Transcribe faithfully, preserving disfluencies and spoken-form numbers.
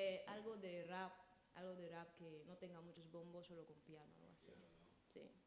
eh, algo de rap, algo de rap que no tenga muchos bombos, solo con piano, algo así. Sí.